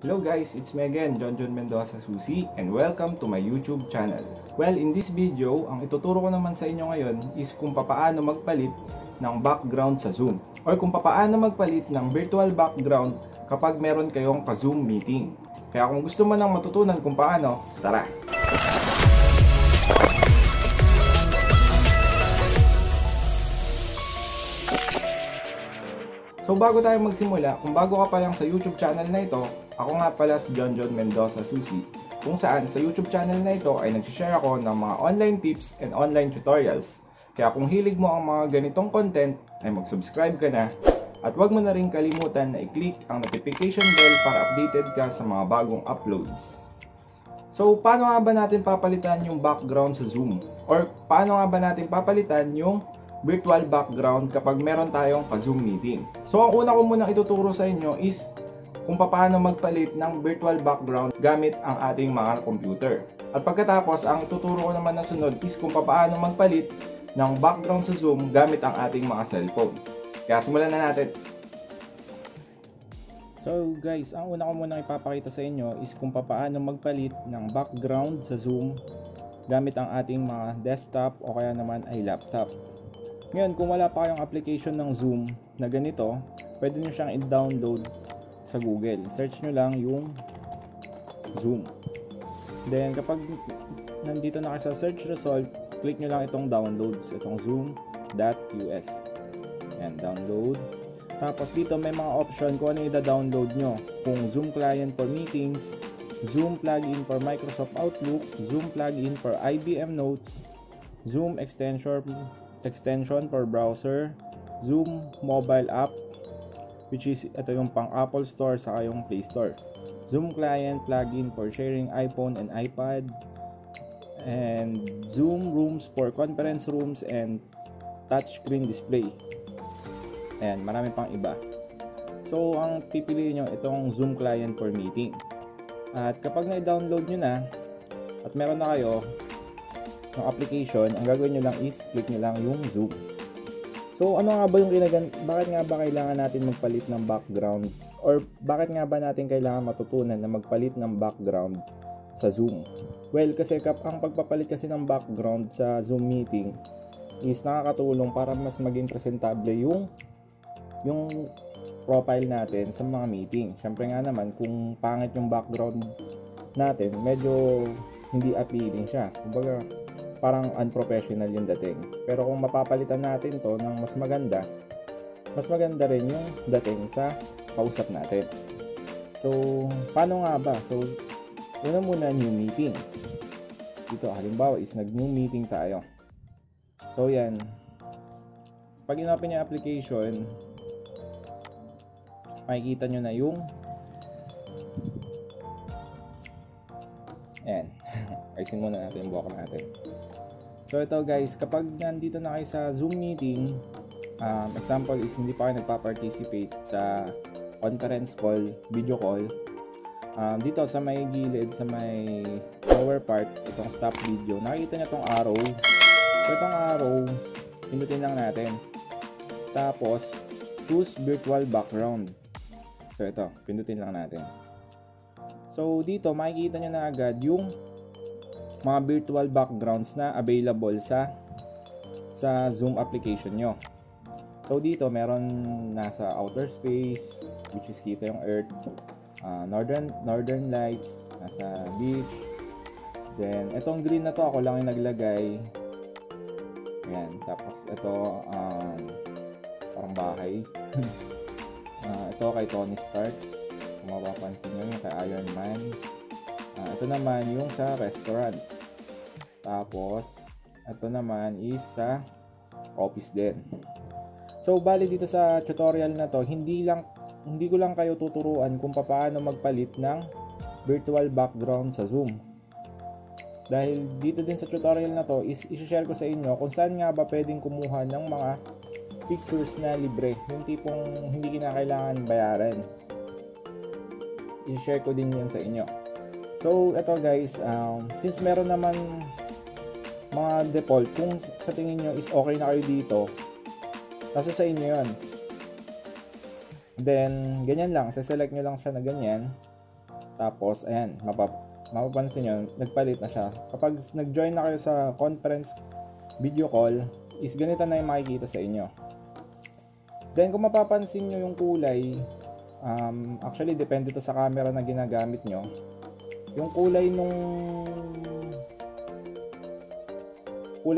Hello guys, it's me again, Jonjon Mendoza Susi, and welcome to my YouTube channel. Well, in this video, ang ituturo ko naman sa inyo ngayon is kung papaano magpalit ng background sa Zoom or kung papaano magpalit ng virtual background kapag meron kayong ka-Zoom meeting. Kaya kung gusto mo nang matutunan kung paano, tara! So bago tayo magsimula, kung bago ka pa lang sa YouTube channel na ito, ako nga pala si Jonjon Mendoza Susi, kung saan sa YouTube channel na ito ay nagsishare ako ng mga online tips and online tutorials. Kaya kung hilig mo ang mga ganitong content, ay mag-subscribe ka na. At huwag mo na rin kalimutan na i-click ang notification bell para updated ka sa mga bagong uploads. So paano nga ba natin papalitan yung background sa Zoom? Or paano nga ba natin papalitan yung virtual background kapag meron tayong ka-Zoom meeting? So ang una ko munang ituturo sa inyo is kung paano magpalit ng virtual background gamit ang ating mga computer. At pagkatapos, ang ituturo ko naman na sunod is kung paano magpalit ng background sa Zoom gamit ang ating mga cellphone. Kaya simulan na natin. So guys, ang una ko munang ipapakita sa inyo is kung paano magpalit ng background sa Zoom gamit ang ating mga desktop o kaya naman ay laptop. Ngayon, kung wala pa kayong application ng Zoom na ganito, pwede nyo siyang i-download sa Google. Search nyo lang yung Zoom. Then, kapag nandito na kayo sa search result, click nyo lang itong downloads, itong zoom.us. Ayan, download. Tapos dito may mga option kung ano i-download nyo. Kung Zoom Client for Meetings, Zoom Plugin for Microsoft Outlook, Zoom Plugin for IBM Notes, Zoom Extension for browser, Zoom mobile app, which is ito yung pang Apple Store saka yung Play Store, Zoom client plugin for sharing iPhone and iPad, and Zoom rooms for conference rooms and touchscreen display. Ayan, marami pang iba. So ang pipiliin nyo itong Zoom client for meeting. At kapag na-download nyo na at meron na kayo ng application, ang gagawin nyo lang is click nyo lang yung Zoom. So ano nga ba yung bakit nga ba kailangan natin magpalit ng background, or bakit nga ba natin kailangan matutunan na magpalit ng background sa Zoom? Well, kasi ang pagpapalit kasi ng background sa Zoom meeting is nakakatulong para mas maging presentable yung profile natin sa mga meeting. Syempre nga naman, kung pangit yung background natin, medyo hindi appealing siya. Kumbaga, parang unprofessional yung dating. Pero kung mapapalitan natin to ng mas maganda rin yung dating sa kausap natin. So, paano nga ba? So, una muna, new meeting. Dito, halimbawa is nag-new meeting tayo. So, yan. Pag in-open yung application, makikita nyo na yung ayan. Ayusin muna natin yung buhok natin. So ito guys, kapag nandito na kayo sa Zoom meeting, example is hindi pa kayo nagpa-participate sa conference call, video call, dito sa may gilid, sa may lower part, itong stop video, nakikita nyo itong arrow. So itong arrow, pindutin lang natin. Tapos, choose virtual background. So ito, pindutin lang natin. So dito, makikita nyo na agad yung mga virtual backgrounds na available sa Zoom application nyo. So dito meron nasa outer space, which is kita yung Earth, northern lights, nasa beach. Then etong green na to ako lang yung naglagay. Ayan, tapos ito parang bahay. Ito kay Tony Stark, kung mapapansin nyo yung kay Iron Man. Ito naman yung sa restaurant. Tapos ito naman is sa office din. So bali dito sa tutorial na to, hindi ko lang kayo tuturuan kung paano magpalit ng virtual background sa Zoom. Dahil dito din sa tutorial na to is i-share ko sa inyo kung saan nga ba pwedeng kumuha ng mga pictures na libre, yung tipong hindi kinakailangan bayaran. I-share ko din 'yan sa inyo. So, eto guys, since meron naman mga default, kung sa tingin nyo is okay na kayo dito, nasa sa inyo yun. Then, ganyan lang, saselect nyo lang siya na ganyan. Tapos, ayan, mapapansin nyo, nagpalit na siya. Kapag nag-join na kayo sa conference video call, is ganito na yung makikita sa inyo. Then, kung mapapansin nyo yung kulay, actually, depende to sa camera na ginagamit nyo. Yung kulay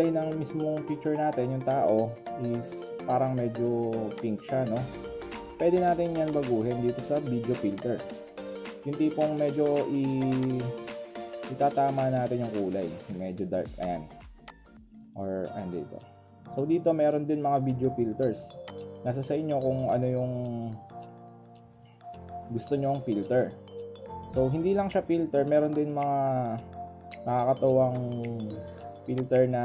ng mismong picture natin, yung tao, is parang medyo pink siya, no? Pwede natin yan baguhin dito sa video filter. Yung tipong medyo itatama natin yung kulay, medyo dark, ayan. Or ayan dito. So dito meron din mga video filters. Nasa sa inyo kung ano yung gusto nyong filter. So hindi lang siya filter, meron din mga nakakatawang filter na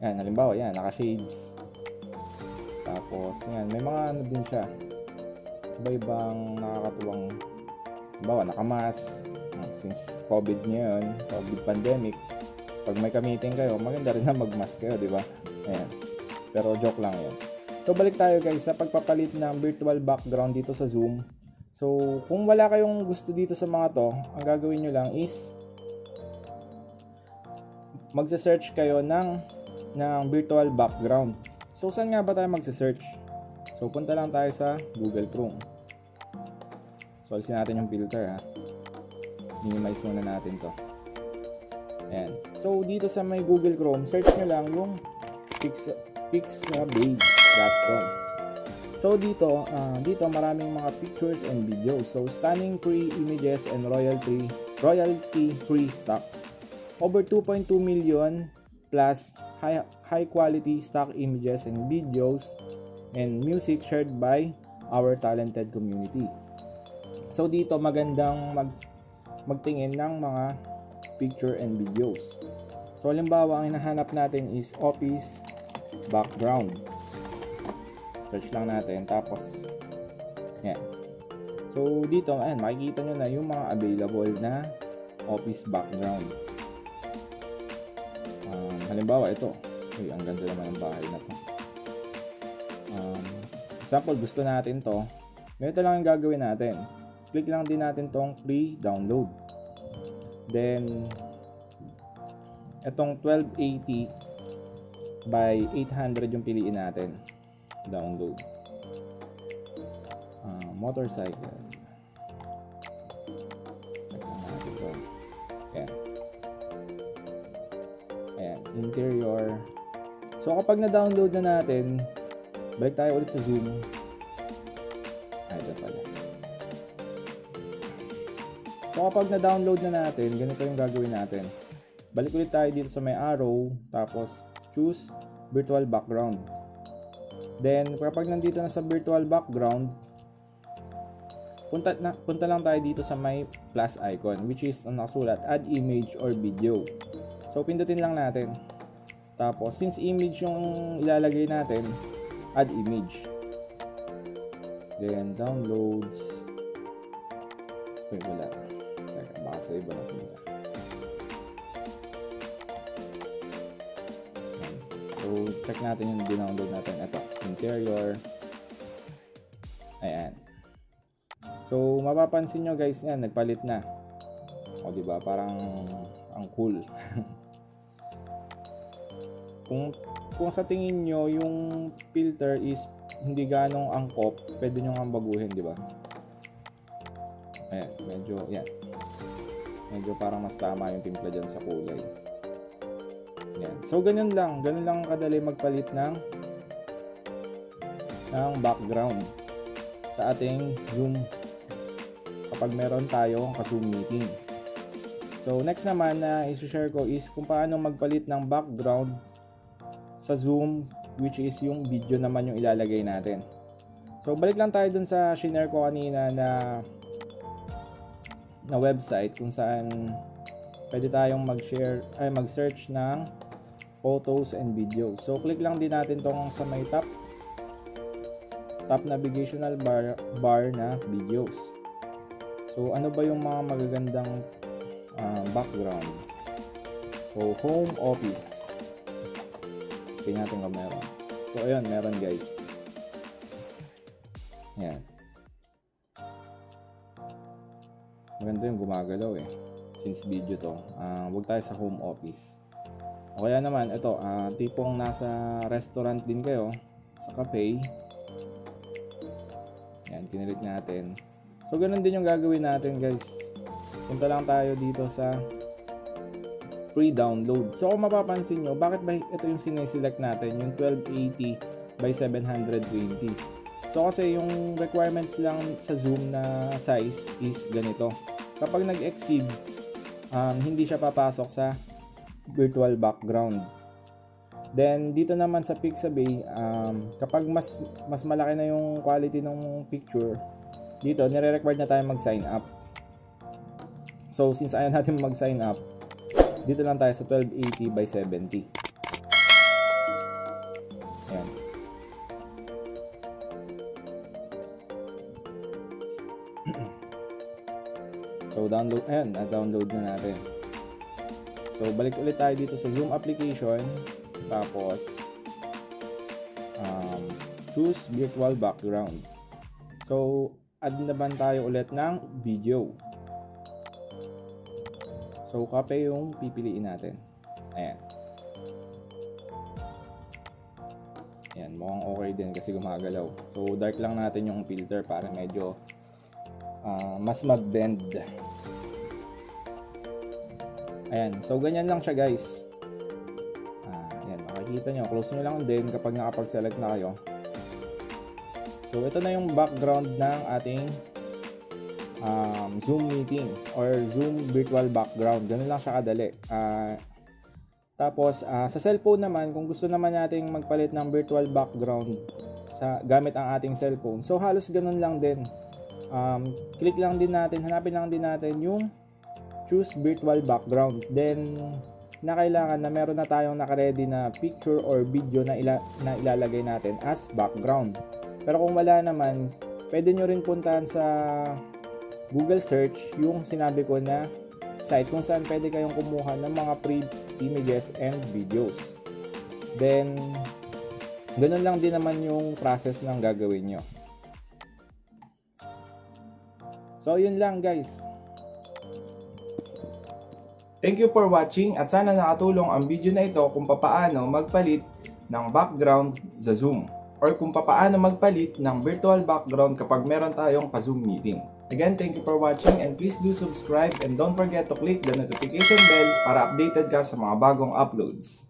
ayan, halimbawa yan, naka-shades. Tapos ayan, may mga ano din siya. Iba-ibang nakakatawang, bawa naka-mask, since COVID niya yun, COVID pandemic, pag may ka-meeting kayo, maganda rin na mag-mask kayo, di ba? Ayan. Pero joke lang yun. So, balik tayo guys sa pagpapalit ng virtual background dito sa Zoom. So, kung wala kayong gusto dito sa mga to, ang gagawin nyo lang is magsa-search kayo ng virtual background. So, saan nga ba tayo magsa-search? So, punta lang tayo sa Google Chrome. So, alisin natin yung filter, ha. Minimize muna natin to. Ayan. So, dito sa may Google Chrome, search nyo lang yung Pixabay.com. So, dito, maraming mga pictures and videos. So, stunning free images and royalty-free stocks. Over 2.2 million plus high-quality stock images and videos and music shared by our talented community. So dito magandang magtingin ng mga picture and videos. So halimbawa ang hinahanap natin is office background. Search lang natin tapos yan. So dito ayan makikita nyo na yung mga available na office background. Halimbawa ito. Uy, ang ganda naman ng bahay na to. Example gusto natin to. Ganito lang ang gagawin natin. Click lang din natin tong free download. Then, itong 1280x800 yung piliin natin. Download. Motorcycle. Ayan. Ayan. Interior. So, kapag na-download na natin, balik tayo ulit sa Zoom. Ay, ito pala. So kapag na-download na natin, ganito yung gagawin natin. Balik ulit tayo dito sa may arrow, tapos choose virtual background. Then kapag nandito na sa virtual background, punta lang tayo dito sa may plus icon, which is ang nakasulat, add image or video. So pindutin lang natin. Tapos since image yung ilalagay natin, add image. Then downloads. Okay, wala. Baka sa iba na pula. So, check natin yung dinownload natin. Ito, interior. Ayan. So, mapapansin nyo guys, yan, nagpalit na. O, diba? Parang, ang cool. Kung sa tingin nyo, yung filter is hindi ganong angkop, pwede nyo nga baguhin, diba? Ayan, medyo, yan. Medyo parang mas tama yung timpla dyan sa kulay. Yan. So, ganyan lang. Ganyan lang kadali magpalit ng background sa ating Zoom kapag meron tayo ka-Zoom meeting. So, next naman na i-share ko is kung paano magpalit ng background sa Zoom, which is yung video naman yung ilalagay natin. So, balik lang tayo dun sa share ko kanina na website kung saan pwede tayong mag-search ng photos and videos. So click lang din natin tong sa may top navigational bar na videos. So ano ba yung mga magagandang background? So home office. Tingnan natin kung meron. So ayun, meron guys. Ayan. Maganda yung gumagalaw eh. Since video to, huwag tayo sa home office. O kaya naman, ito, tipong nasa restaurant din kayo, sa cafe. Yan, kinilit natin. So, ganun din yung gagawin natin, guys. Punta lang tayo dito sa pre-download. So, kung mapapansin nyo, bakit ba ito yung sineselect natin, yung 1280 by 720? So, kasi yung requirements lang sa Zoom na size is ganito. Kapag nag-exceed, hindi siya papasok sa virtual background. Then, dito naman sa Pixabay, kapag mas malaki na yung quality ng picture, dito, nire-required na tayo mag-sign up. So, since ayaw natin mag-sign up, dito lang tayo sa 1280 by 70. Ayan. So, download, ayan, na-download na natin. So, balik ulit tayo dito sa Zoom application. Tapos, choose virtual background. So, add naman tayo ulit ng video. So, kape yung pipiliin natin. Ayan. Ayan, mukhang okay din kasi gumagalaw. So, dark lang natin yung filter para medyo mas mag-bend. Ayan. So, ganyan lang siya, guys. Ayan, makikita nyo. Close nyo lang din kapag nakapag-select na kayo. So, ito na yung background ng ating Zoom meeting or Zoom virtual background. Ganun lang siya kadali. Tapos, sa cellphone naman, kung gusto naman nating magpalit ng virtual background sa gamit ang ating cellphone, so halos ganun lang din. Click lang din natin, hanapin lang din natin yung choose virtual background. Then, na kailangan na meron na tayong nakaredy na picture or video na, ilalagay natin as background. Pero kung wala naman, pwede nyo rin puntahan sa Google search yung sinabi ko na site kung saan pwede kayong kumuha ng mga free images and videos. Then, ganun lang din naman yung process ng gagawin nyo. So, yun lang, guys. Thank you for watching at sana nakatulong ang video na ito kung papaano magpalit ng background sa Zoom or kung papaano magpalit ng virtual background kapag meron tayong pa-Zoom meeting. Again, thank you for watching and please do subscribe and don't forget to click the notification bell para updated ka sa mga bagong uploads.